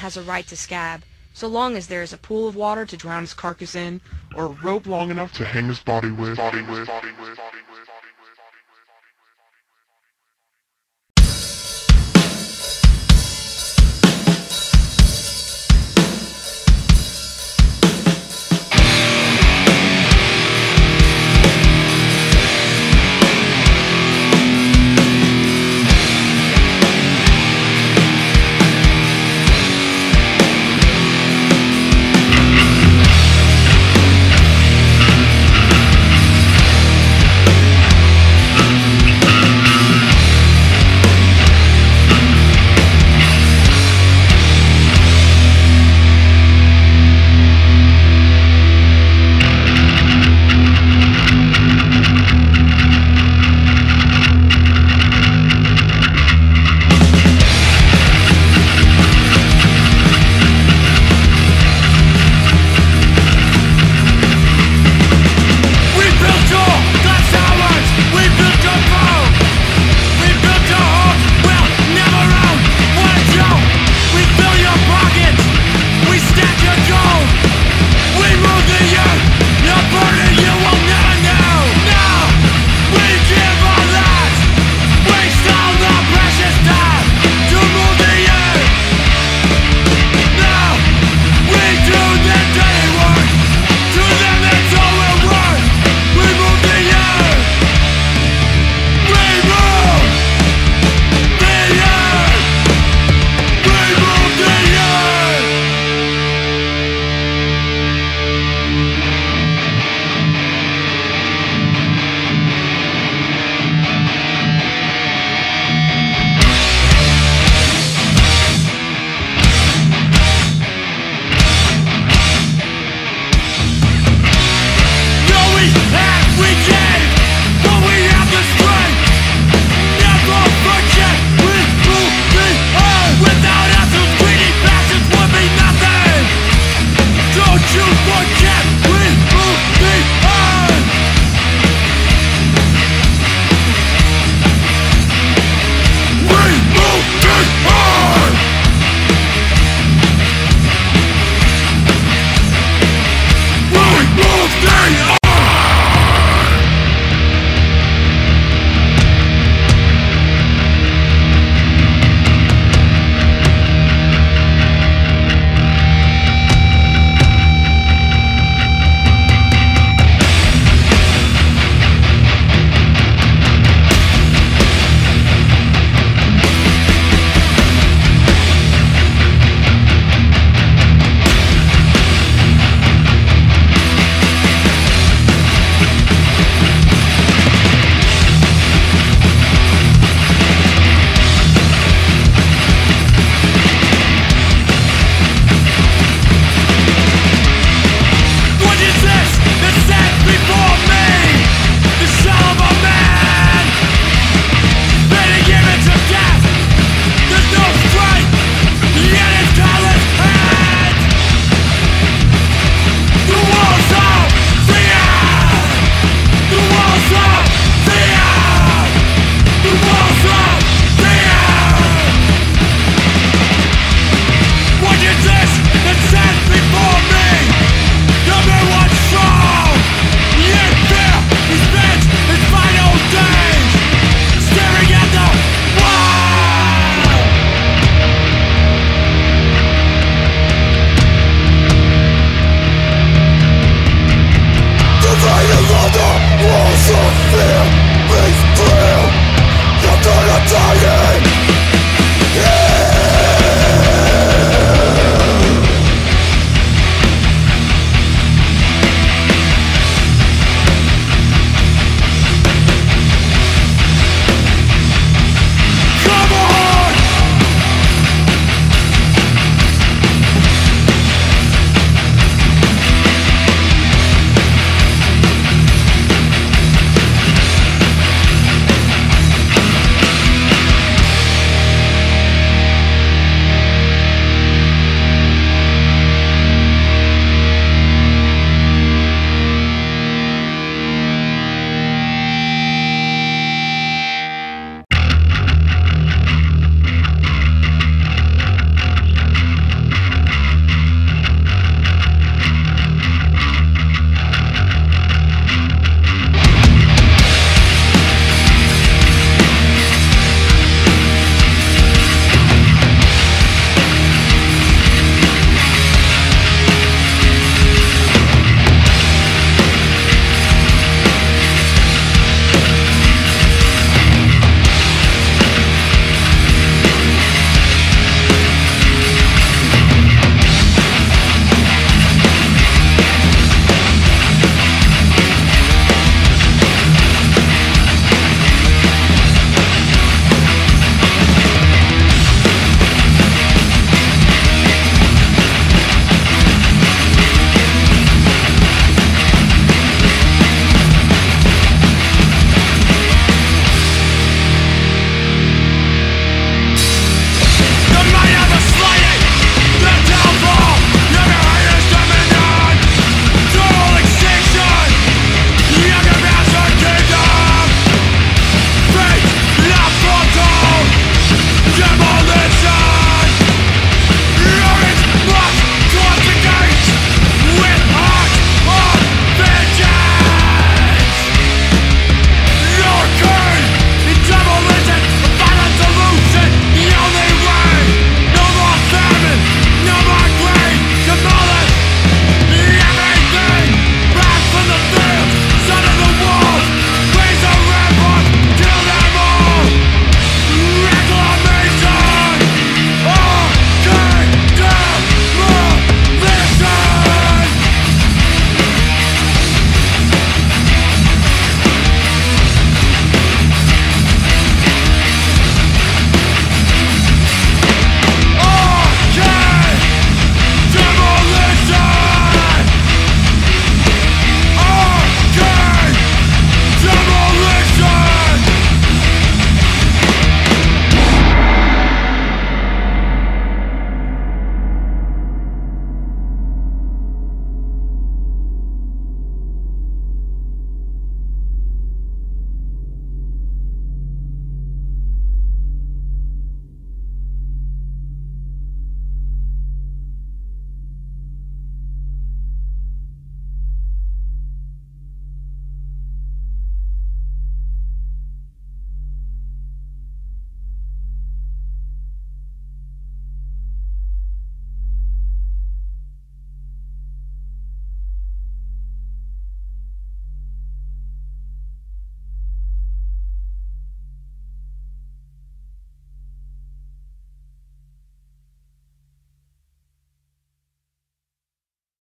has a right to scab, so long as there is a pool of water to drown his carcass in, or a rope long enough to hang his body with.